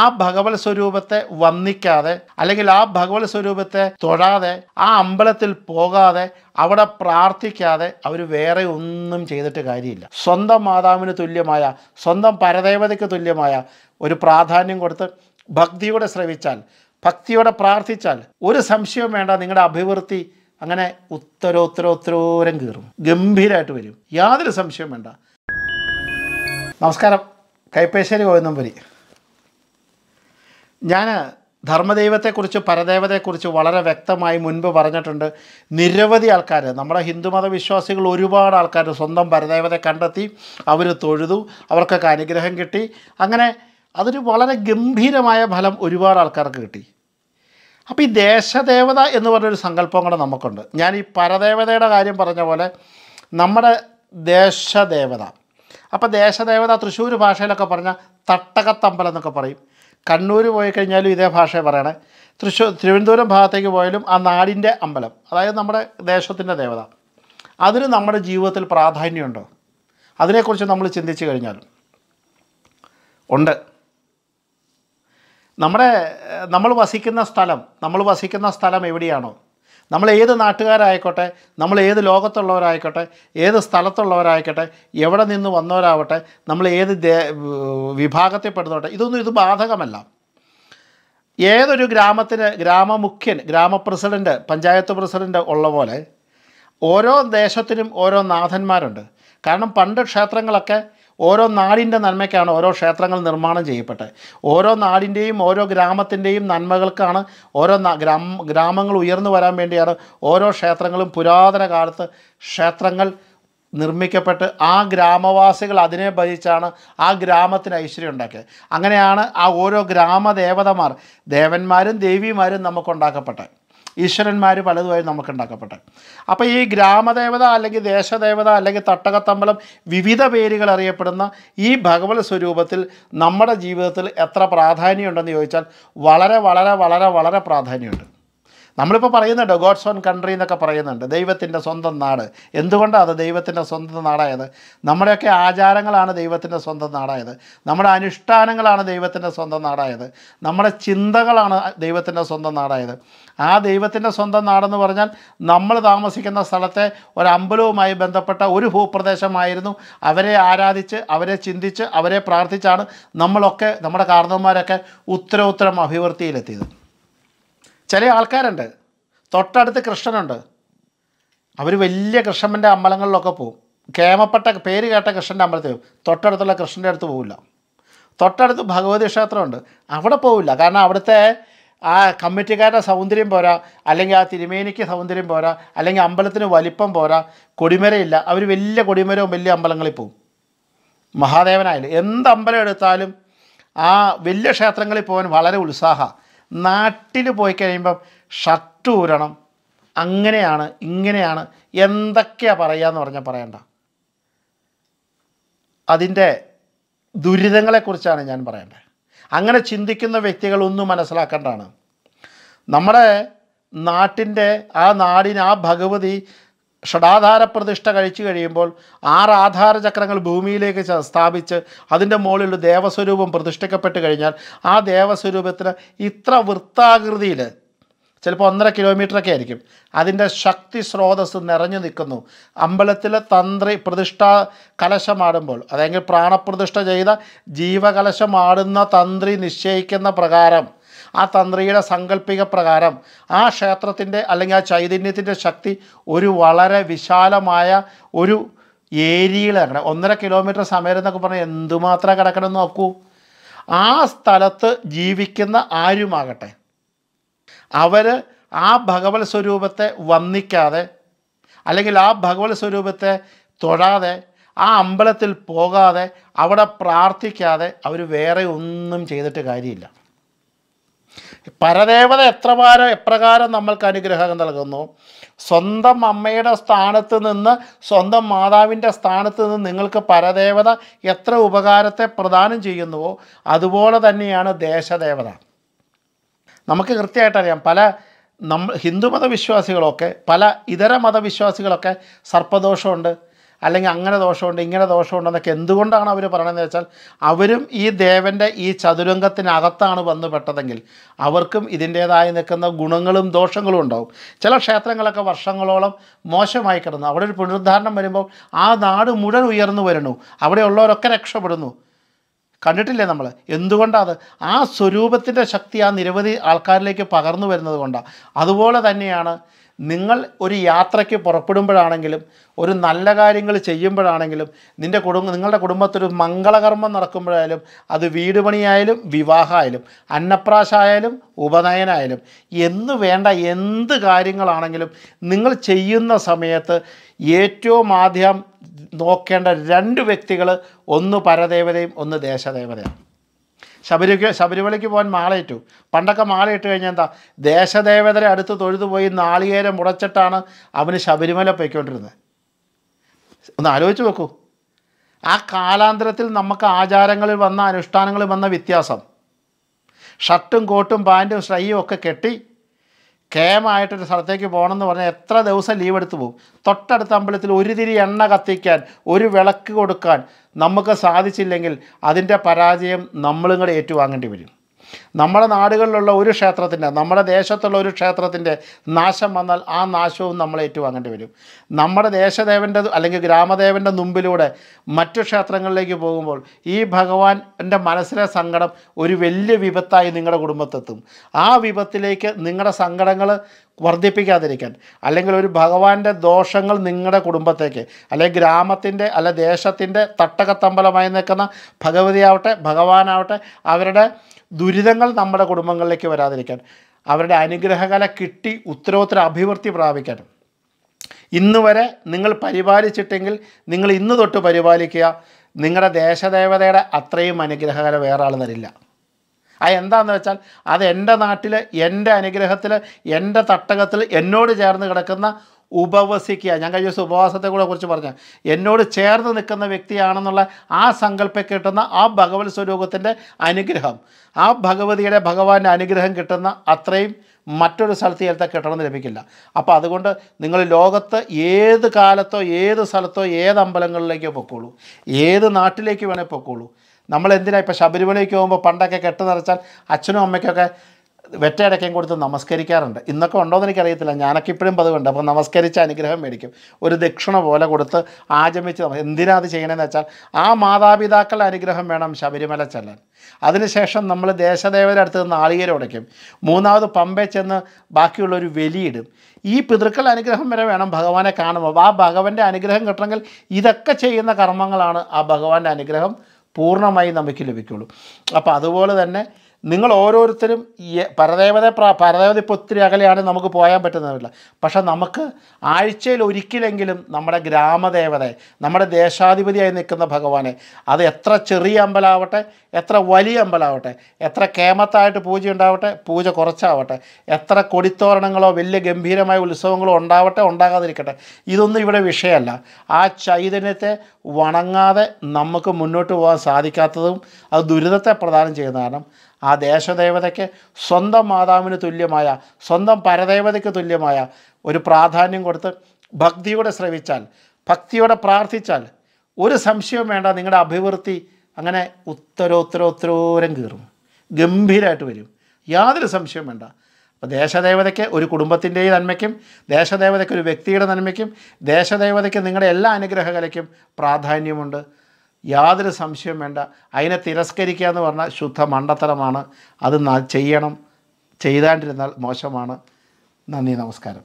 ആ ഭഗവത് സ്വരൂപത്തെ വന്ദിക്കാതെ അല്ലെങ്കിൽ ആ ഭഗവത് സ്വരൂപത്തെ തൊഴാതെ ആ അമ്പലത്തിൽ പോകാതെ അവിടെ പ്രാർത്ഥിക്കാതെ അവർ വേറെ ഒന്നും ചെയ്തിട്ട് കാര്യമില്ല. സ്വന്തം മാതാവിന് തുല്യമായ സ്വന്തം പരദേവതയ്ക്ക് തുല്യമായ ഒരു പ്രാധാന്യം കൊടുത്ത് ഭക്തിയോടെ ശ്രവിച്ചാൽ ഭക്തിയോടെ പ്രാർത്ഥിച്ചാൽ ഒരു സംശയവും വേണ്ട, നിങ്ങളുടെ അഭിവൃദ്ധി അങ്ങനെ ഉത്തരോത്തരോത്തരോരം കീറും, ഗംഭീരമായിട്ട് വരും, യാതൊരു സംശയവും വേണ്ട. നമസ്കാരം, കൈപ്പേശ്ശേരി ഗോവിന്ദംപുരി. ഞാൻ ധർമ്മദൈവത്തെക്കുറിച്ച് പരദേവതയെക്കുറിച്ച് വളരെ വ്യക്തമായി മുൻപ് പറഞ്ഞിട്ടുണ്ട്. നിരവധി ആൾക്കാർ, നമ്മുടെ ഹിന്ദുമത വിശ്വാസികൾ ഒരുപാട് ആൾക്കാർ സ്വന്തം പരദേവതയെ കണ്ടെത്തി, അവർ തൊഴുതു, അവർക്കൊക്കെ അനുഗ്രഹം കിട്ടി, അങ്ങനെ അതൊരു വളരെ ഗംഭീരമായ ഫലം ഒരുപാട് ആൾക്കാർക്ക് കിട്ടി. അപ്പോൾ ഈ ദേശദേവത എന്ന് പറഞ്ഞൊരു സങ്കല്പം കൂടെ നമുക്കുണ്ട്. ഞാൻ ഈ പരദേവതയുടെ കാര്യം പറഞ്ഞ പോലെ നമ്മുടെ ദേശദേവത, അപ്പോൾ ദേശദേവത തൃശ്ശൂർ ഭാഷയിലൊക്കെ പറഞ്ഞാൽ തട്ടകത്തമ്പലം എന്നൊക്കെ പറയും. കണ്ണൂർ പോയി കഴിഞ്ഞാലും ഇതേ ഭാഷയെ പറയണേ. തൃശ്ശൂർ തിരുവനന്തപുരം ഭാഗത്തേക്ക് പോയാലും ആ നാടിൻ്റെ അമ്പലം, അതായത് നമ്മുടെ ദേശത്തിൻ്റെ ദേവത, അതിന് നമ്മുടെ ജീവിതത്തിൽ പ്രാധാന്യമുണ്ടോ? അതിനെക്കുറിച്ച് നമ്മൾ ചിന്തിച്ചു കഴിഞ്ഞാലും ഉണ്ട്. നമ്മൾ വസിക്കുന്ന സ്ഥലം എവിടെയാണോ, നമ്മൾ ഏത് നാട്ടുകാരായിക്കോട്ടെ, നമ്മൾ ഏത് ലോകത്തുള്ളവരായിക്കോട്ടെ, ഏത് സ്ഥലത്തുള്ളവരായിക്കോട്ടെ, എവിടെ നിന്ന് വന്നവരാവട്ടെ, നമ്മൾ ഏത് വിഭാഗത്തിൽപ്പെടുന്നോട്ടെ, ഇതൊന്നും ഇത് ബാധകമല്ല. ഏതൊരു ഗ്രാമത്തിന് ഗ്രാമമുഖ്യൻ, ഗ്രാമപ്രസിഡൻറ്റ്, പഞ്ചായത്ത് പ്രസിഡൻറ്റ് ഉള്ള പോലെ ഓരോ ദേശത്തിനും ഓരോ നാഥന്മാരുണ്ട്. കാരണം പണ്ട് ക്ഷേത്രങ്ങളൊക്കെ ഓരോ നാടിൻ്റെ നന്മയ്ക്കാണ് ഓരോ ക്ഷേത്രങ്ങൾ നിർമ്മാണം ചെയ്യപ്പെട്ടത്. ഓരോ നാടിൻ്റെയും ഓരോ ഗ്രാമത്തിൻ്റെയും നന്മകൾക്കാണ്, ഓരോ ഗ്രാമങ്ങൾ ഉയർന്നു വരാൻ വേണ്ടിയാണ് ഓരോ ക്ഷേത്രങ്ങളും പുരാതന കാലത്ത് ക്ഷേത്രങ്ങൾ നിർമ്മിക്കപ്പെട്ട് ആ ഗ്രാമവാസികൾ അതിനെ ഭജിച്ചാണ് ആ ഗ്രാമത്തിന് ഐശ്വര്യം ഉണ്ടാക്കിയത്. അങ്ങനെയാണ് ആ ഓരോ ഗ്രാമദേവതമാർ, ദേവന്മാരും ദേവിമാരും നമുക്കുണ്ടാക്കപ്പെട്ടത്, ഈശ്വരന്മാർ പലതുമായി നമുക്കുണ്ടാക്കപ്പെട്ടെ. അപ്പോൾ ഈ ഗ്രാമദേവത അല്ലെങ്കിൽ ദേശദേവത അല്ലെങ്കിൽ തട്ടകത്തമ്പലം, വിവിധ പേരുകൾ അറിയപ്പെടുന്ന ഈ ഭഗവത് സ്വരൂപത്തിൽ നമ്മുടെ ജീവിതത്തിൽ എത്ര പ്രാധാന്യമുണ്ടെന്ന് ചോദിച്ചാൽ വളരെ വളരെ വളരെ വളരെ പ്രാധാന്യമുണ്ട്. നമ്മളിപ്പോൾ പറയുന്നുണ്ട് ഗോഡ്സ് ഓൺ കൺട്രി എന്നൊക്കെ പറയുന്നുണ്ട്, ദൈവത്തിൻ്റെ സ്വന്തം നാട്. എന്തുകൊണ്ടാണ് അത് ദൈവത്തിൻ്റെ സ്വന്തം നാടായത്? നമ്മുടെയൊക്കെ ആചാരങ്ങളാണ് ദൈവത്തിൻ്റെ സ്വന്തം നാടായത്, നമ്മുടെ അനുഷ്ഠാനങ്ങളാണ് ദൈവത്തിൻ്റെ സ്വന്തം നാടായത്, നമ്മുടെ ചിന്തകളാണ് ദൈവത്തിൻ്റെ സ്വന്തം നാടായത്. ആ ദൈവത്തിൻ്റെ സ്വന്തം നാടെന്ന് പറഞ്ഞാൽ നമ്മൾ താമസിക്കുന്ന സ്ഥലത്തെ ഒരമ്പലവുമായി ബന്ധപ്പെട്ട ഒരു ഭൂപ്രദേശമായിരുന്നു. അവരെ ആരാധിച്ച്, അവരെ ചിന്തിച്ച്, അവരെ പ്രാർത്ഥിച്ചാണ് നമ്മളൊക്കെ, നമ്മുടെ കാരണവന്മാരൊക്കെ ഉത്തരോത്തരം അഭിവൃദ്ധിയിലെത്തിയത്. ചില ആൾക്കാരുണ്ട്, തൊട്ടടുത്ത് കൃഷ്ണനുണ്ട്, അവർ വലിയ കൃഷ്ണൻ്റെ അമ്പലങ്ങളിലൊക്കെ പോകും, കേമപ്പെട്ട പേര് കേട്ട കൃഷ്ണൻ്റെ അമ്പലത്തിൽ പോകും, തൊട്ടടുത്തുള്ള കൃഷ്ണൻ്റെ അടുത്ത് പോവില്ല. തൊട്ടടുത്ത് ഭഗവതി ക്ഷേത്രമുണ്ട്, അവിടെ പോവില്ല. കാരണം അവിടുത്തെ ആ കമ്മിറ്റിക്കാരുടെ സൗന്ദര്യം പോരാ, അല്ലെങ്കിൽ ആ തിരുമേനിക്ക് സൗന്ദര്യം പോരാ, അല്ലെങ്കിൽ അമ്പലത്തിന് വലിപ്പം പോരാ, കൊടിമരയില്ല, അവർ വലിയ കൊടിമരവും വലിയ അമ്പലങ്ങളിൽ പോകും. മഹാദേവനായാലും എന്ത് അമ്പലം എടുത്താലും ആ വലിയ ക്ഷേത്രങ്ങളിൽ പോകാൻ വളരെ ഉത്സാഹമാണ്. നാട്ടിൽ പോയി കഴിയുമ്പം ഷർട്ട് ഊരണം, അങ്ങനെയാണ് ഇങ്ങനെയാണ് എന്തൊക്കെയാണ് പറയാമെന്ന് പറഞ്ഞാൽ പറയണ്ട. അതിൻ്റെ ദുരിതങ്ങളെക്കുറിച്ചാണ് ഞാൻ പറയേണ്ടത്. അങ്ങനെ ചിന്തിക്കുന്ന വ്യക്തികളൊന്നും മനസ്സിലാക്കേണ്ടതാണ്. നമ്മുടെ നാട്ടിൻ്റെ ആ നാടിന് ആ ഭഗവതി ഷടാധാര പ്രതിഷ്ഠ കഴിച്ചു കഴിയുമ്പോൾ 6 ആധാര ചക്രങ്ങൾ ഭൂമിയിലേക്ക് സ്ഥാപിച്ച് അതിൻ്റെ മുകളിലുള്ള ദേവസ്വരൂപം പ്രതിഷ്ഠിക്കപ്പെട്ട് കഴിഞ്ഞാൽ ആ ദേവസ്വരൂപത്തിന് ഇത്ര വൃത്താകൃതിയിൽ, ചിലപ്പോൾ 1.5 കിലോമീറ്ററൊക്കെ ആയിരിക്കും, അതിൻ്റെ ശക്തി സ്രോതസ്സ് നിറഞ്ഞു നിൽക്കുന്നു. അമ്പലത്തിലെ തന്ത്രി പ്രതിഷ്ഠാ കലശമാടുമ്പോൾ, അതായത് പ്രാണപ്രതിഷ്ഠ ചെയ്ത ജീവകലശമാടുന്ന തന്ത്രി നിശ്ചയിക്കുന്ന പ്രകാരം, ആ തന്ത്രിയുടെ സങ്കല്പിക പ്രകാരം ആ ക്ഷേത്രത്തിൻ്റെ അല്ലെങ്കിൽ ആ ചൈതന്യത്തിൻ്റെ ശക്തി ഒരു വളരെ വിശാലമായ ഒരു ഏരിയയിൽ കിടക്കണം. 1.5 കിലോമീറ്റർ സമയം എന്നൊക്കെ പറഞ്ഞാൽ എന്തുമാത്രം കിടക്കണമെന്ന് നോക്കൂ. ആ സ്ഥലത്ത് ജീവിക്കുന്ന ആരുമാകട്ടെ അവർ ആ ഭഗവത് സ്വരൂപത്തെ വന്ദിക്കാതെ അല്ലെങ്കിൽ ആ ഭഗവത് സ്വരൂപത്തെ തൊഴാതെ ആ അമ്പലത്തിൽ പോകാതെ അവിടെ പ്രാർത്ഥിക്കാതെ അവർ വേറെ ഒന്നും ചെയ്തിട്ട് കാര്യമില്ല. പരദേവത എപ്രകാരം നമ്മൾക്ക് അനുഗ്രഹം നൽകുന്നു, സ്വന്തം അമ്മയുടെ സ്ഥാനത്ത് നിന്ന്, സ്വന്തം മാതാവിൻ്റെ സ്ഥാനത്ത് നിന്ന് നിങ്ങൾക്ക് പരദേവത എത്ര ഉപകാരത്തെ പ്രദാനം ചെയ്യുന്നുവോ അതുപോലെ തന്നെയാണ് ദേശദേവത. നമുക്ക് കൃത്യമായിട്ടറിയാം, ഹിന്ദുമതവിശ്വാസികളൊക്കെ പല ഇതര മതവിശ്വാസികളൊക്കെ സർപ്പദോഷമുണ്ട്, അല്ലെങ്കിൽ അങ്ങനെ ദോഷമുണ്ട് ഇങ്ങനെ ദോഷമുണ്ടെന്നൊക്കെ എന്തുകൊണ്ടാണ് അവർ പറയുന്നതെന്ന് വെച്ചാൽ അവരും ഈ ദേവൻ്റെ ഈ ചതുരംഗത്തിനകത്താണ് വന്നു പെട്ടതെങ്കിൽ അവർക്കും ഇതിൻ്റേതായി നിൽക്കുന്ന ഗുണങ്ങളും ദോഷങ്ങളും ഉണ്ടാവും. ചില ക്ഷേത്രങ്ങളൊക്കെ വർഷങ്ങളോളം മോശമായി കിടന്നു, അവിടെ ഒരു പുനരുദ്ധാരണം വരുമ്പോൾ ആ നാട് മുഴുവൻ ഉയർന്നു വരുന്നു, അവിടെയുള്ളവരൊക്കെ രക്ഷപ്പെടുന്നു. കണ്ടിട്ടില്ലേ നമ്മൾ? എന്തുകൊണ്ടാണ് അത്? ആ സ്വരൂപത്തിൻ്റെ ശക്തി ആ നിരവധി ആൾക്കാരിലേക്ക് പകർന്നു വരുന്നത് കൊണ്ടാണ്. അതുപോലെ തന്നെയാണ് നിങ്ങൾ ഒരു യാത്രയ്ക്ക് പുറപ്പെടുമ്പോഴാണെങ്കിലും ഒരു നല്ല കാര്യങ്ങൾ ചെയ്യുമ്പോഴാണെങ്കിലും നിങ്ങളുടെ കുടുംബത്തൊരു മംഗളകർമ്മം നടക്കുമ്പോഴായാലും അത് വീട് പണിയായാലും വിവാഹമായാലും അന്നപ്രാശായാലും ഉപനയനായാലും എന്ന് വേണ്ട എന്ത് കാര്യങ്ങളാണെങ്കിലും നിങ്ങൾ ചെയ്യുന്ന സമയത്ത് ഏറ്റവും ആദ്യം നോക്കേണ്ട രണ്ട് വ്യക്തികൾ, ഒന്ന് പരദേവതയും ഒന്ന് ദേശദേവതയാണ്. ശബരിമലയ്ക്ക് പോകാൻ മാളയിട്ടു. പണ്ടൊക്കെ മാളയിട്ട് കഴിഞ്ഞാൽ എന്താ, ദേശദേവതരെ അടുത്ത് തൊഴുതുപോയി നാളികേരം മുടച്ചിട്ടാണ് അവന് ശബരിമല പോയിക്കൊണ്ടിരുന്നത്. ഒന്ന് ആലോചിച്ച് നോക്കൂ, ആ കാലാന്തരത്തിൽ നമുക്ക് ആചാരങ്ങളിൽ വന്ന അനുഷ്ഠാനങ്ങളിൽ വന്ന വ്യത്യാസം. ഷർട്ടും കോട്ടും പാൻറ്റും സ്ട്രൈയും ഒക്കെ കെട്ടി കേമായിട്ടൊരു സ്ഥലത്തേക്ക് പോകണമെന്ന് പറഞ്ഞാൽ എത്ര ദിവസം ലീവ് എടുത്തു പോകും. തൊട്ടടുത്ത അമ്പലത്തിൽ ഒരു തിരി എണ്ണ കത്തിക്കാൻ, ഒരു വിളക്ക് കൊടുക്കാൻ നമുക്ക് സാധിച്ചില്ലെങ്കിൽ അതിൻ്റെ പരാജയം നമ്മളും കൂടെ ഏറ്റുവാങ്ങേണ്ടി വരും. നമ്മുടെ നാടുകളിലുള്ള ഒരു ക്ഷേത്രത്തിൻ്റെ, നമ്മുടെ ദേശത്തുള്ള ഒരു ക്ഷേത്രത്തിൻ്റെ നാശം വന്നാൽ ആ നാശവും നമ്മൾ ഏറ്റുവാങ്ങേണ്ടി വരും. നമ്മുടെ ദേശദേവൻ്റെ അല്ലെങ്കിൽ ഗ്രാമദേവൻ്റെ മുമ്പിലൂടെ മറ്റു ക്ഷേത്രങ്ങളിലേക്ക് പോകുമ്പോൾ ഈ ഭഗവാൻ്റെ മനസ്സിലെ സങ്കടം ഒരു വലിയ വിപത്തായി നിങ്ങളുടെ കുടുംബത്തെത്തും. ആ വിപത്തിലേക്ക് നിങ്ങളുടെ സങ്കടങ്ങൾ വർദ്ധിപ്പിക്കാതിരിക്കാൻ, അല്ലെങ്കിൽ ഒരു ഭഗവാന്റെ ദോഷങ്ങൾ നിങ്ങളുടെ കുടുംബത്തേക്ക് അല്ലെങ്കിൽ ഗ്രാമത്തിൻ്റെ അല്ലെ ദേശത്തിൻ്റെ തട്ടകത്തമ്പലമായി നിൽക്കുന്ന ഭഗവതിയാവട്ടെ ഭഗവാനാവട്ടെ അവരുടെ ദുരിതങ്ങൾ നമ്മുടെ കുടുംബങ്ങളിലേക്ക് വരാതിരിക്കാൻ, അവരുടെ അനുഗ്രഹകല കിട്ടി ഉത്തരോത്തര അഭിവൃദ്ധി പ്രാപിക്കാൻ ഇന്ന് വരെ നിങ്ങൾ പരിപാലിച്ചിട്ടെങ്കിൽ നിങ്ങൾ ഇന്ന് തൊട്ട് പരിപാലിക്കുക. നിങ്ങളുടെ ദേശദേവതയുടെ അത്രയും അനുഗ്രഹകല വേറെ ആൾ തരില്ല. അതെന്താണെന്ന് വെച്ചാൽ അത് എൻ്റെ നാട്ടിൽ, എൻ്റെ അനുഗ്രഹത്തിൽ, എൻ്റെ തട്ടകത്തിൽ എന്നോട് ചേർന്ന് കിടക്കുന്ന ഉപവസിക്കുക. ഞാൻ കഴിഞ്ഞ ദിവസം ഉപവാസത്തെ കൂടെ കുറിച്ച് പറഞ്ഞു. എന്നോട് ചേർന്ന് നിൽക്കുന്ന വ്യക്തിയാണെന്നുള്ള ആ സങ്കല്പം കിട്ടുന്ന ആ ഭഗവത് സ്വരൂപത്തിൻ്റെ അനുഗ്രഹം, ആ ഭഗവതിയുടെ ഭഗവാന്റെ അനുഗ്രഹം കിട്ടുന്ന അത്രയും മറ്റൊരു സ്ഥലത്ത് ചേർത്താൽ കിട്ടണമെന്ന് ലഭിക്കില്ല. അപ്പോൾ അതുകൊണ്ട് നിങ്ങൾ ലോകത്ത് ഏത് കാലത്തോ ഏത് സ്ഥലത്തോ ഏത് അമ്പലങ്ങളിലേക്കോ പൊക്കോളൂ, ഏത് നാട്ടിലേക്ക് വേണേൽ പൊക്കോളൂ. നമ്മളെന്തിനാണ് ഇപ്പോൾ ശബരിമലയ്ക്ക് പോകുമ്പോൾ പണ്ടൊക്കെ കെട്ട് നിറച്ചാൽ അച്ഛനും അമ്മയ്ക്കൊക്കെ വെറ്റയടക്കം കൊടുത്ത് നമസ്കരിക്കാറുണ്ട്. ഇന്നൊക്കെ ഉണ്ടോയെന്ന് എനിക്കറിയത്തില്ല, ഞാനൊക്കെ ഇപ്പോഴും പതിവുണ്ട്. അപ്പോൾ നമസ്കരിച്ച് അനുഗ്രഹം മേടിക്കും, ഒരു ദക്ഷിണ പോലെ കൊടുത്ത് ആചമിച്ച്. എന്തിനാണ് അത് ചെയ്യണമെന്ന് വെച്ചാൽ ആ മാതാപിതാക്കളുടെ അനുഗ്രഹം വേണം ശബരിമല ചെല്ലാൻ. അതിനുശേഷം നമ്മൾ ദേശദേവരുടെ അടുത്ത് നാളികേരം ഉടയ്ക്കും, മൂന്നാമത് പമ്പയിൽ ചെന്ന് ബാക്കിയുള്ളൊരു വെലിയിടും. ഈ പിതൃക്കളുടെ അനുഗ്രഹം വരെ വേണം ഭഗവാനെ കാണുമ്പോൾ. ആ ഭഗവാന്റെ അനുഗ്രഹം കിട്ടണമെങ്കിൽ ഇതൊക്കെ ചെയ്യുന്ന കർമ്മങ്ങളാണ് ആ ഭഗവാന്റെ അനുഗ്രഹം പൂർണ്ണമായി നമുക്ക് ലഭിക്കുള്ളൂ. അപ്പോൾ അതുപോലെ തന്നെ നിങ്ങൾ ഓരോരുത്തരും പരദേവത ഇപ്പോൾ ഒത്തിരി അകലെയാണ്, നമുക്ക് പോകാൻ പറ്റുന്നതല്ല. പക്ഷെ നമുക്ക് ആഴ്ചയിൽ ഒരിക്കലെങ്കിലും നമ്മുടെ ഗ്രാമദേവതയെ, നമ്മുടെ ദേശാധിപതിയായി നിൽക്കുന്ന ഭഗവാനെ, അത് എത്ര ചെറിയ അമ്പലമാവട്ടെ എത്ര വലിയ അമ്പലമാവട്ടെ, എത്ര കേമത്തായിട്ട് പൂജ ഉണ്ടാവട്ടെ പൂജ കുറച്ചാവട്ടെ, എത്ര കൊടിത്തോരണങ്ങളോ വലിയ ഗംഭീരമായ ഉത്സവങ്ങളോ ഉണ്ടാവട്ടെ ഉണ്ടാകാതിരിക്കട്ടെ, ഇതൊന്നും ഇവിടെ വിഷയമല്ല. ആ ചൈതന്യത്തെ വണങ്ങാതെ നമുക്ക് മുന്നോട്ട് പോകാൻ സാധിക്കാത്തതും അത് ദുരിതത്തെ പ്രദാനം ചെയ്യുന്ന കാരണം ആ ദേശദേവതയ്ക്ക് സ്വന്തം മാതാവിന് തുല്യമായ, സ്വന്തം പരദേവതയ്ക്ക് തുല്യമായ ഒരു പ്രാധാന്യം കൊടുത്ത് ഭക്തിയോടെ ശ്രവിച്ചാൽ, ഭക്തിയോടെ പ്രാർത്ഥിച്ചാൽ ഒരു സംശയവും വേണ്ട, നിങ്ങളുടെ അഭിവൃദ്ധി അങ്ങനെ ഉത്തരോത്തരോത്തരോരം കീറും, ഗംഭീരമായിട്ട് വരും, യാതൊരു സംശയവും വേണ്ട. അപ്പോൾ ദേശദേവതയ്ക്ക് ഒരു കുടുംബത്തിൻ്റെയും നന്മയ്ക്കും, ദേശദേവതയ്ക്ക് ഒരു വ്യക്തിയുടെ നന്മയ്ക്കും, ദേശദേവതയ്ക്ക് നിങ്ങളുടെ എല്ലാ അനുഗ്രഹകലയ്ക്കും പ്രാധാന്യമുണ്ട്, യാതൊരു സംശയവും വേണ്ട. അതിനെ തിരസ്കരിക്കുക എന്ന് പറഞ്ഞാൽ ശുദ്ധ മണ്ടത്തരമാണ്. അത് ചെയ്യണം, ചെയ്താണ്ടിരുന്നാൽ മോശമാണ്. നന്ദി, നമസ്കാരം.